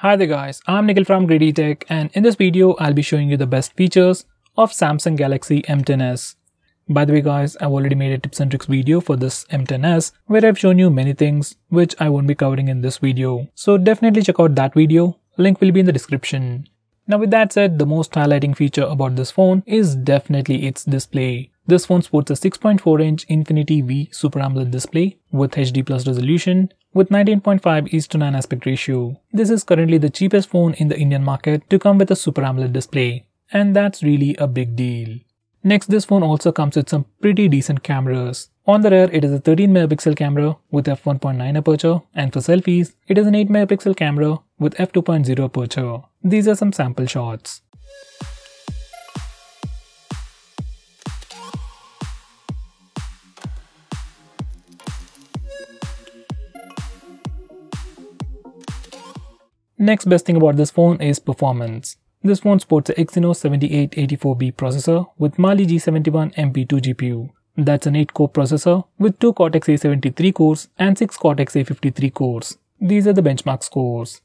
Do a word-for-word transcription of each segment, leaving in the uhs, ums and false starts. Hi there guys, I'm Nikhil from Greedy Tech, and in this video I'll be showing you the best features of Samsung Galaxy M ten S. By the way guys, I've already made a tips and tricks video for this M ten S where I've shown you many things which I won't be covering in this video. So definitely check out that video, link will be in the description. Now with that said, the most highlighting feature about this phone is definitely its display. This phone sports a six point four inch Infinity V Super AMOLED display with H D plus resolution with nineteen point five is to nine aspect ratio. This is currently the cheapest phone in the Indian market to come with a Super AMOLED display, and that's really a big deal. Next, this phone also comes with some pretty decent cameras. On the rear, it is a thirteen megapixel camera with f one point nine aperture, and for selfies, it is an eight megapixel camera with f two point zero aperture. These are some sample shots. Next best thing about this phone is performance. This phone sports an Exynos seventy-eight eighty-four B processor with Mali G seventy-one M P two G P U. That's an eight core processor with two Cortex A seventy-three cores and six Cortex A fifty-three cores. These are the benchmark scores.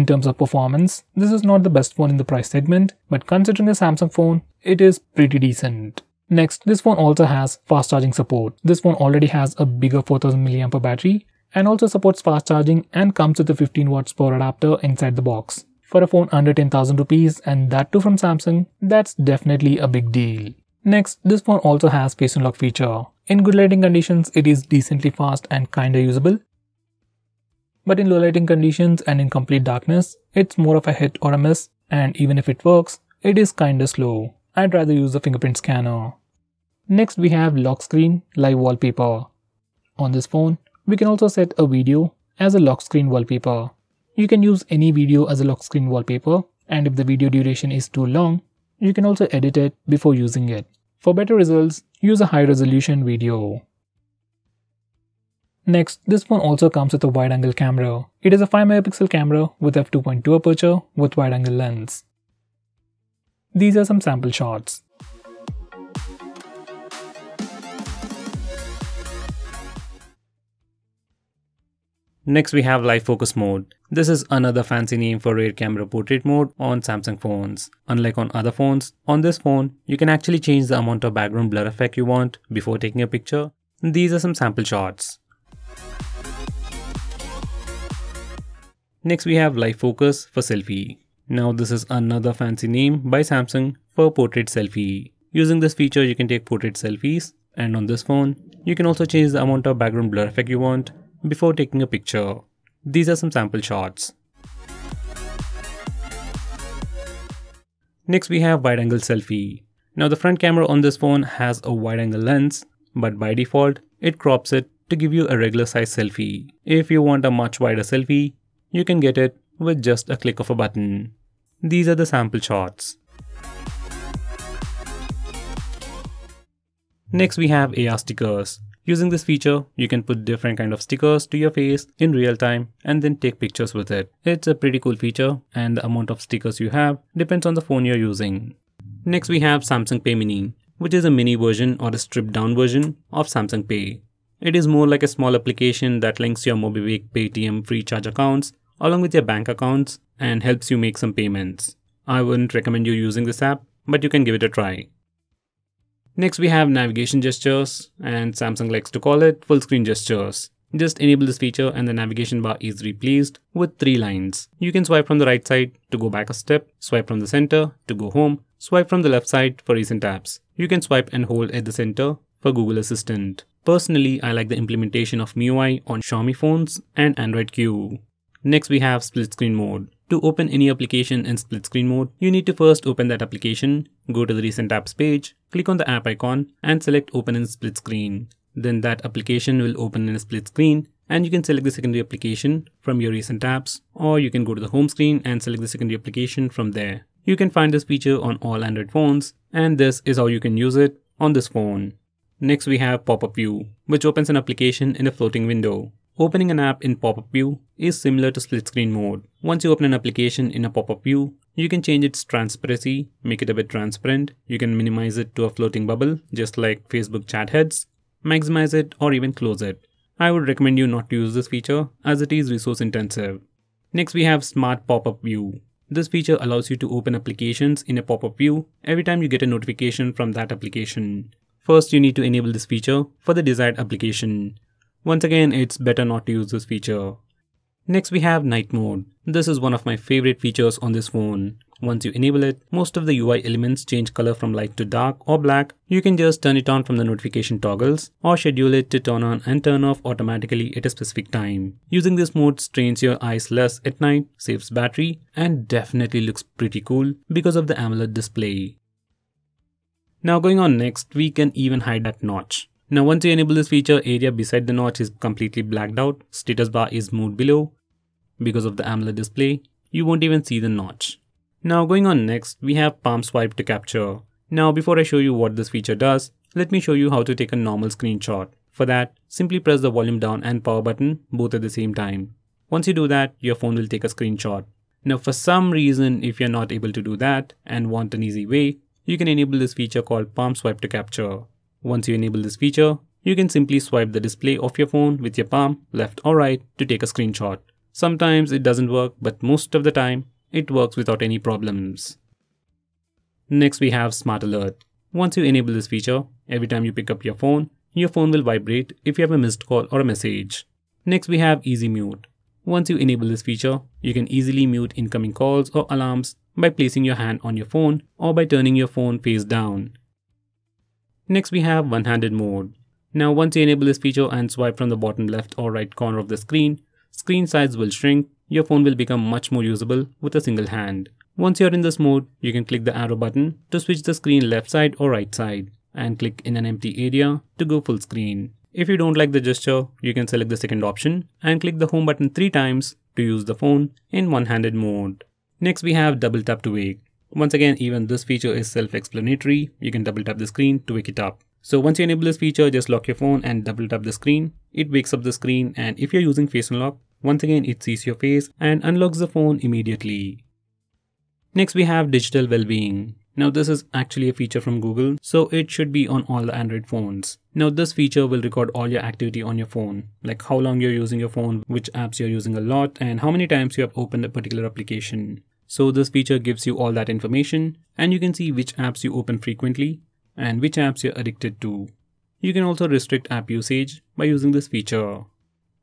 In terms of performance, this is not the best phone in the price segment, but considering a Samsung phone, it is pretty decent. Next, this phone also has fast charging support. This phone already has a bigger four thousand milliamp hour battery and also supports fast charging and comes with a fifteen watts power adapter inside the box. For a phone under ten thousand rupees, and that too from Samsung, that's definitely a big deal. Next, this phone also has face unlock feature. In good lighting conditions, it is decently fast and kinda usable. But in low lighting conditions and in complete darkness, it's more of a hit or a miss, and even if it works, it is kinda slow. I'd rather use the fingerprint scanner. Next, we have lock screen live wallpaper. On this phone, we can also set a video as a lock screen wallpaper. You can use any video as a lock screen wallpaper, and if the video duration is too long, you can also edit it before using it. For better results, use a high resolution video. Next, this phone also comes with a wide angle camera. It is a five megapixel camera with f two point two aperture with wide angle lens. These are some sample shots. Next, we have live focus mode. This is another fancy name for rear camera portrait mode on Samsung phones. Unlike on other phones, on this phone, you can actually change the amount of background blur effect you want before taking a picture. These are some sample shots. Next, we have live focus for selfie. Now, this is another fancy name by Samsung for portrait selfie. Using this feature, you can take portrait selfies, and on this phone, you can also change the amount of background blur effect you want before taking a picture. These are some sample shots. Next, we have wide angle selfie. Now, the front camera on this phone has a wide angle lens, but by default, it crops it to give you a regular size selfie. If you want a much wider selfie, you can get it with just a click of a button. These are the sample shots. Next, we have A R stickers. Using this feature, you can put different kind of stickers to your face in real time and then take pictures with it. It's a pretty cool feature, and the amount of stickers you have depends on the phone you're using. Next, we have Samsung Pay Mini, which is a mini version or a stripped down version of Samsung Pay. It is more like a small application that links your MobiWake, Paytm, FreeCharge accounts along with your bank accounts and helps you make some payments. I wouldn't recommend you using this app, but you can give it a try. Next, we have navigation gestures, and Samsung likes to call it full screen gestures. Just enable this feature and the navigation bar is replaced with three lines. You can swipe from the right side to go back a step, swipe from the center to go home, swipe from the left side for recent apps. You can swipe and hold at the center for Google Assistant. Personally, I like the implementation of M I U I on Xiaomi phones and Android Q. Next, we have split screen mode. To open any application in split screen mode, you need to first open that application, go to the recent apps page, click on the app icon and select open in split screen. Then that application will open in a split screen, and you can select the secondary application from your recent apps, or you can go to the home screen and select the secondary application from there. You can find this feature on all Android phones, and this is how you can use it on this phone. Next, we have pop-up view, which opens an application in a floating window. Opening an app in pop-up view is similar to split screen mode. Once you open an application in a pop-up view, you can change its transparency, make it a bit transparent. You can minimize it to a floating bubble, just like Facebook chat heads, maximize it or even close it. I would recommend you not to use this feature as it is resource intensive. Next we have Smart Pop-up View. This feature allows you to open applications in a pop-up view every time you get a notification from that application. First, you need to enable this feature for the desired application. Once again, it's better not to use this feature. Next we have Night Mode. This is one of my favorite features on this phone. Once you enable it, most of the U I elements change color from light to dark or black. You can just turn it on from the notification toggles or schedule it to turn on and turn off automatically at a specific time. Using this mode strains your eyes less at night, saves battery, and definitely looks pretty cool because of the AMOLED display. Now going on next, we can even hide that notch. Now once you enable this feature, area beside the notch is completely blacked out, status bar is moved below. Because of the AMOLED display, you won't even see the notch. Now going on next, we have palm swipe to capture. Now before I show you what this feature does, let me show you how to take a normal screenshot. For that, simply press the volume down and power button both at the same time. Once you do that, your phone will take a screenshot. Now for some reason, if you're not able to do that and want an easy way, you can enable this feature called palm swipe to capture. Once you enable this feature, you can simply swipe the display of your phone with your palm, left or right, to take a screenshot. Sometimes it doesn't work, but most of the time, it works without any problems. Next we have Smart Alert. Once you enable this feature, every time you pick up your phone, your phone will vibrate if you have a missed call or a message. Next we have Easy Mute. Once you enable this feature, you can easily mute incoming calls or alarms by placing your hand on your phone or by turning your phone face down. Next we have One-Handed Mode. Now once you enable this feature and swipe from the bottom left or right corner of the screen, screen size will shrink. Your phone will become much more usable with a single hand. Once you're in this mode, you can click the arrow button to switch the screen left side or right side and click in an empty area to go full screen. If you don't like the gesture, you can select the second option and click the home button three times to use the phone in one-handed mode. Next we have Double Tap to Wake. Once again, even this feature is self-explanatory. You can double tap the screen to wake it up. So once you enable this feature, just lock your phone and double tap the screen. It wakes up the screen, and if you're using face unlock, once again, it sees your face and unlocks the phone immediately. Next, we have Digital Wellbeing. Now, this is actually a feature from Google, so it should be on all the Android phones. Now, this feature will record all your activity on your phone, like how long you're using your phone, which apps you're using a lot, and how many times you have opened a particular application. So this feature gives you all that information, and you can see which apps you open frequently and which apps you're addicted to. You can also restrict app usage by using this feature.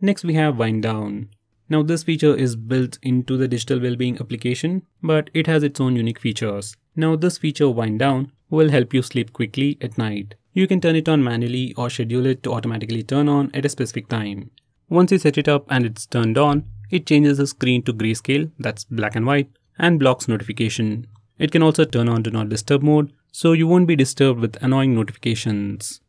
Next we have Wind Down. Now this feature is built into the Digital Wellbeing application, but it has its own unique features. Now this feature Wind Down will help you sleep quickly at night. You can turn it on manually or schedule it to automatically turn on at a specific time. Once you set it up and it's turned on, it changes the screen to grayscale, that's black and white, and blocks notification. It can also turn on Do Not Disturb mode, so you won't be disturbed with annoying notifications.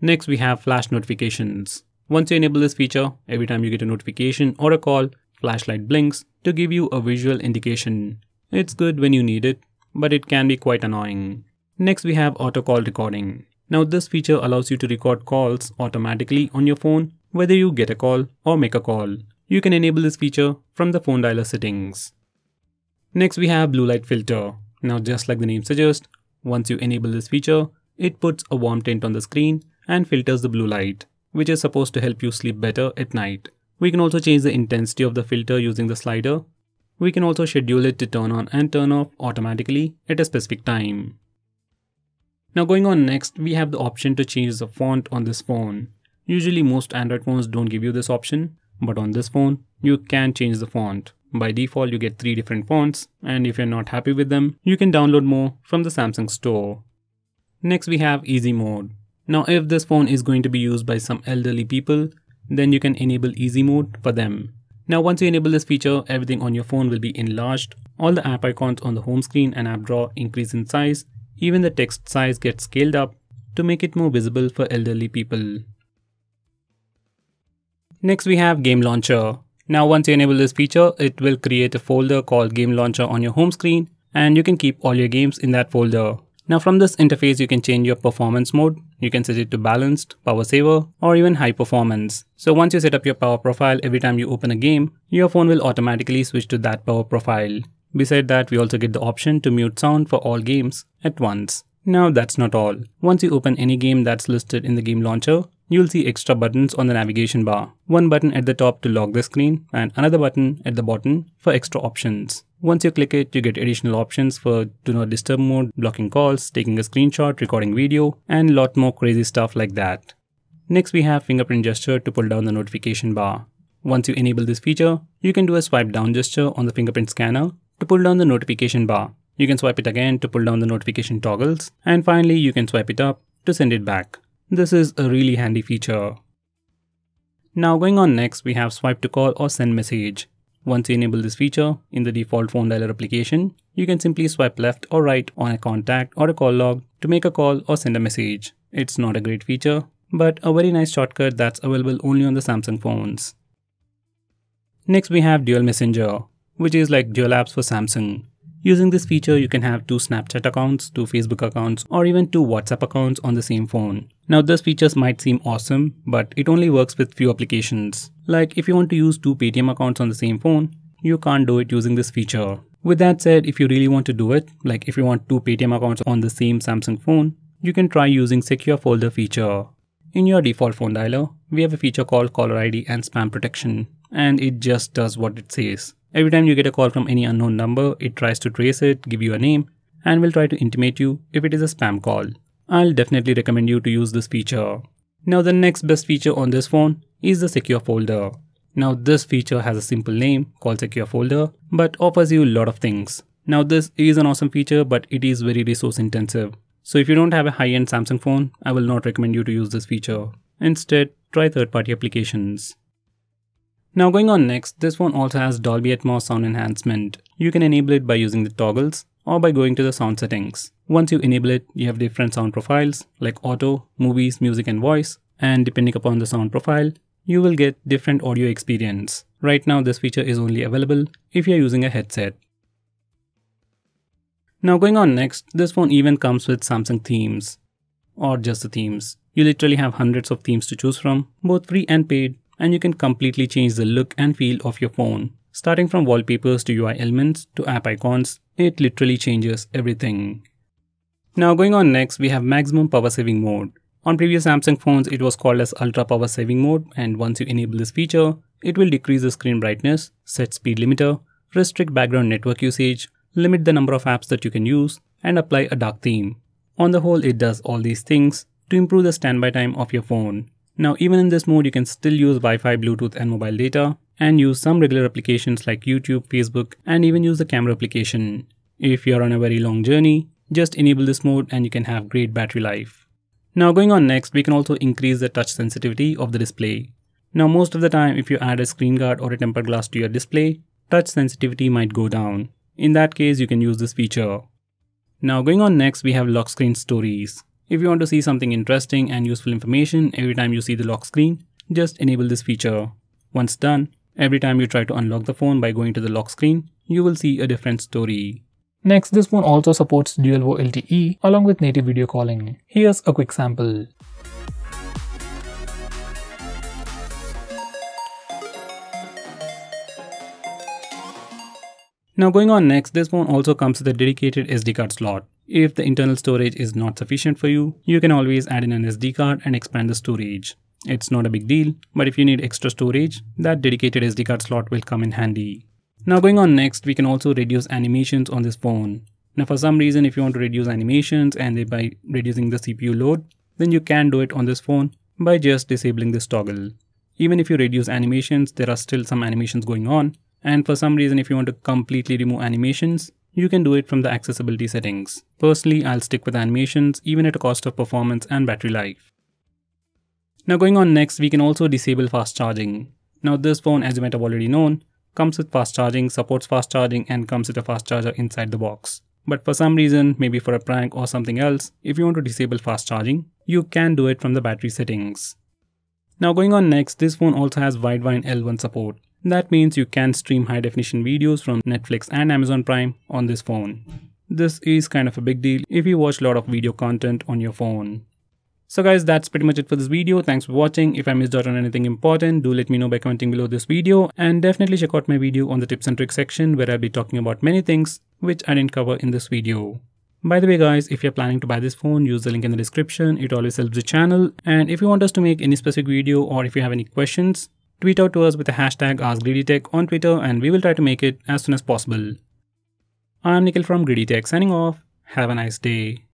Next we have Flash Notifications. Once you enable this feature, every time you get a notification or a call, flashlight blinks to give you a visual indication. It's good when you need it, but it can be quite annoying. Next we have Auto Call Recording. Now this feature allows you to record calls automatically on your phone, whether you get a call or make a call. You can enable this feature from the phone dialer settings. Next we have Blue Light Filter. Now just like the name suggests, once you enable this feature, it puts a warm tint on the screen and filters the blue light, which is supposed to help you sleep better at night. We can also change the intensity of the filter using the slider. We can also schedule it to turn on and turn off automatically at a specific time. Now going on next, we have the option to change the font on this phone. Usually most Android phones don't give you this option, but on this phone, you can change the font. By default, you get three different fonts, and if you're not happy with them, you can download more from the Samsung store. Next we have Easy Mode. Now if this phone is going to be used by some elderly people, then you can enable Easy Mode for them. Now once you enable this feature, everything on your phone will be enlarged. All the app icons on the home screen and app drawer increase in size. Even the text size gets scaled up to make it more visible for elderly people. Next we have Game Launcher. Now once you enable this feature, it will create a folder called Game Launcher on your home screen, and you can keep all your games in that folder. Now from this interface, you can change your performance mode. You can set it to balanced, power saver, or even high performance. So once you set up your power profile, every time you open a game, your phone will automatically switch to that power profile. Besides that, we also get the option to mute sound for all games at once. Now that's not all. Once you open any game that's listed in the game launcher, you'll see extra buttons on the navigation bar. One button at the top to lock the screen and another button at the bottom for extra options. Once you click it, you get additional options for do not disturb mode, blocking calls, taking a screenshot, recording video, and lot more crazy stuff like that. Next we have fingerprint gesture to pull down the notification bar. Once you enable this feature, you can do a swipe down gesture on the fingerprint scanner to pull down the notification bar. You can swipe it again to pull down the notification toggles, and finally you can swipe it up to send it back. This is a really handy feature. Now going on next, we have swipe to call or send message. Once you enable this feature in the default phone dialer application, you can simply swipe left or right on a contact or a call log to make a call or send a message. It's not a great feature, but a very nice shortcut that's available only on the Samsung phones. Next we have Dual Messenger, which is like Dual Apps for Samsung. Using this feature, you can have two Snapchat accounts, two Facebook accounts, or even two WhatsApp accounts on the same phone. Now these features might seem awesome, but it only works with few applications. Like if you want to use two Paytm accounts on the same phone, you can't do it using this feature. With that said, if you really want to do it, like if you want two Paytm accounts on the same Samsung phone, you can try using Secure Folder feature. In your default phone dialer, we have a feature called Caller I D and Spam Protection, and it just does what it says. Every time you get a call from any unknown number, it tries to trace it, give you a name, and will try to intimate you if it is a spam call. I'll definitely recommend you to use this feature. Now the next best feature on this phone is the Secure Folder. Now this feature has a simple name called Secure Folder, but offers you a lot of things. Now this is an awesome feature, but it is very resource intensive. So if you don't have a high-end Samsung phone, I will not recommend you to use this feature. Instead, try third-party applications. Now going on next, this phone also has Dolby Atmos sound enhancement. You can enable it by using the toggles or by going to the sound settings. Once you enable it, you have different sound profiles like auto, movies, music and voice, and depending upon the sound profile, you will get different audio experience. Right now this feature is only available if you are using a headset. Now going on next, this phone even comes with Samsung themes, or just the themes. You literally have hundreds of themes to choose from, both free and paid. And you can completely change the look and feel of your phone. Starting from wallpapers to U I elements to app icons, it literally changes everything. Now going on next, we have maximum power saving mode. On previous Samsung phones, it was called as ultra power saving mode, and once you enable this feature, it will decrease the screen brightness, set speed limiter, restrict background network usage, limit the number of apps that you can use, and apply a dark theme. On the whole, it does all these things to improve the standby time of your phone. Now even in this mode, you can still use Wi-Fi, Bluetooth and mobile data, and use some regular applications like YouTube, Facebook, and even use the camera application. If you're on a very long journey, just enable this mode and you can have great battery life. Now going on next, we can also increase the touch sensitivity of the display. Now most of the time, if you add a screen guard or a tempered glass to your display, touch sensitivity might go down. In that case, you can use this feature. Now going on next, we have lock screen stories. If you want to see something interesting and useful information every time you see the lock screen, just enable this feature. Once done, every time you try to unlock the phone by going to the lock screen, you will see a different story. Next, this phone also supports dual VoLTE along with native video calling. Here's a quick sample. Now going on next, this phone also comes with a dedicated S D card slot. If the internal storage is not sufficient for you, you can always add in an S D card and expand the storage. It's not a big deal, but if you need extra storage, that dedicated S D card slot will come in handy. Now going on next, we can also reduce animations on this phone. Now for some reason, if you want to reduce animations and thereby reducing the C P U load, then you can do it on this phone by just disabling this toggle. Even if you reduce animations, there are still some animations going on, and for some reason if you want to completely remove animations, you can do it from the accessibility settings. Personally, I'll stick with animations even at a cost of performance and battery life. Now going on next, we can also disable fast charging. Now this phone, as you might have already known, comes with fast charging, supports fast charging, and comes with a fast charger inside the box. But for some reason, maybe for a prank or something else, if you want to disable fast charging, you can do it from the battery settings. Now going on next, this phone also has Widevine L one support. That means you can stream high definition videos from Netflix and Amazon Prime on this phone. This is kind of a big deal if you watch a lot of video content on your phone. So guys, that's pretty much it for this video. Thanks for watching. If I missed out on anything important, do let me know by commenting below this video, and definitely check out my video on the tips and tricks section where I'll be talking about many things which I didn't cover in this video. By the way guys, if you're planning to buy this phone, use the link in the description. It always helps the channel. And if you want us to make any specific video or if you have any questions, tweet out to us with the hashtag AskGreedyTech on Twitter and we will try to make it as soon as possible. I'm Nikhil from Greedy Tech signing off. Have a nice day.